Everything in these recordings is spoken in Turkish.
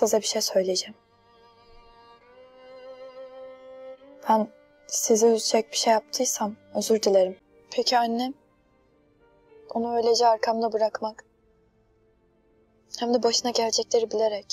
size bir şey söyleyeceğim. Ben sizi üzecek bir şey yaptıysam özür dilerim. Peki annem? Onu öylece arkamda bırakmak. Hem de başına gelecekleri bilerek.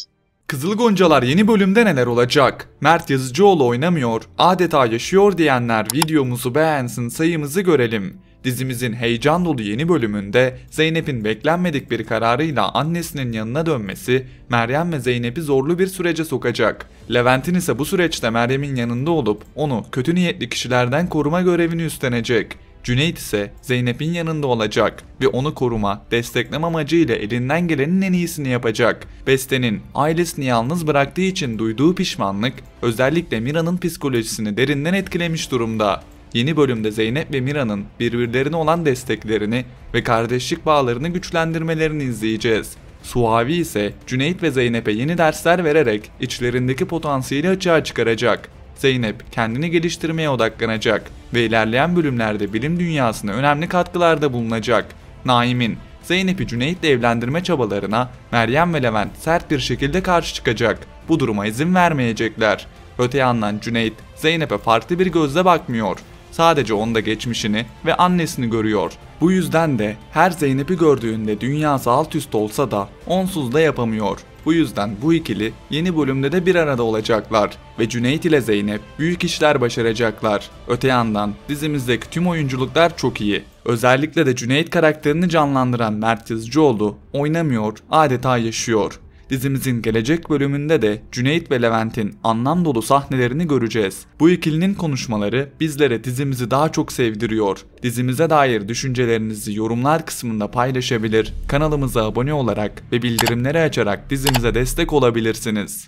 Kızıl Goncalar yeni bölümde neler olacak? Mert Yazıcıoğlu oynamıyor, adeta yaşıyor diyenler videomuzu beğensin, sayımızı görelim. Dizimizin heyecan dolu yeni bölümünde Zeynep'in beklenmedik bir kararıyla annesinin yanına dönmesi Meryem ve Zeynep'i zorlu bir sürece sokacak. Levent'in ise bu süreçte Meryem'in yanında olup onu kötü niyetli kişilerden koruma görevini üstlenecek. Cüneyt ise Zeynep'in yanında olacak ve onu koruma, destekleme amacıyla elinden gelenin en iyisini yapacak. Beste'nin ailesini yalnız bıraktığı için duyduğu pişmanlık özellikle Mira'nın psikolojisini derinden etkilemiş durumda. Yeni bölümde Zeynep ve Mira'nın birbirlerine olan desteklerini ve kardeşlik bağlarını güçlendirmelerini izleyeceğiz. Suavi ise Cüneyt ve Zeynep'e yeni dersler vererek içlerindeki potansiyeli açığa çıkaracak. Zeynep kendini geliştirmeye odaklanacak ve ilerleyen bölümlerde bilim dünyasına önemli katkılarda bulunacak. Naim'in Zeynep'i Cüneyt'le evlendirme çabalarına Meryem ve Levent sert bir şekilde karşı çıkacak. Bu duruma izin vermeyecekler. Öte yandan Cüneyt, Zeynep'e farklı bir gözle bakmıyor. Sadece onda geçmişini ve annesini görüyor. Bu yüzden de her Zeynep'i gördüğünde dünyası alt üst olsa da onsuz da yapamıyor. Bu yüzden bu ikili yeni bölümde de bir arada olacaklar ve Cüneyt ile Zeynep büyük işler başaracaklar. Öte yandan dizimizdeki tüm oyunculuklar çok iyi. Özellikle de Cüneyt karakterini canlandıran Mert Yazıcıoğlu oynamıyor, adeta yaşıyor. Dizimizin gelecek bölümünde de Cüneyt ve Levent'in anlam dolu sahnelerini göreceğiz. Bu ikilinin konuşmaları bizlere dizimizi daha çok sevdiriyor. Dizimize dair düşüncelerinizi yorumlar kısmında paylaşabilir, kanalımıza abone olarak ve bildirimleri açarak dizimize destek olabilirsiniz.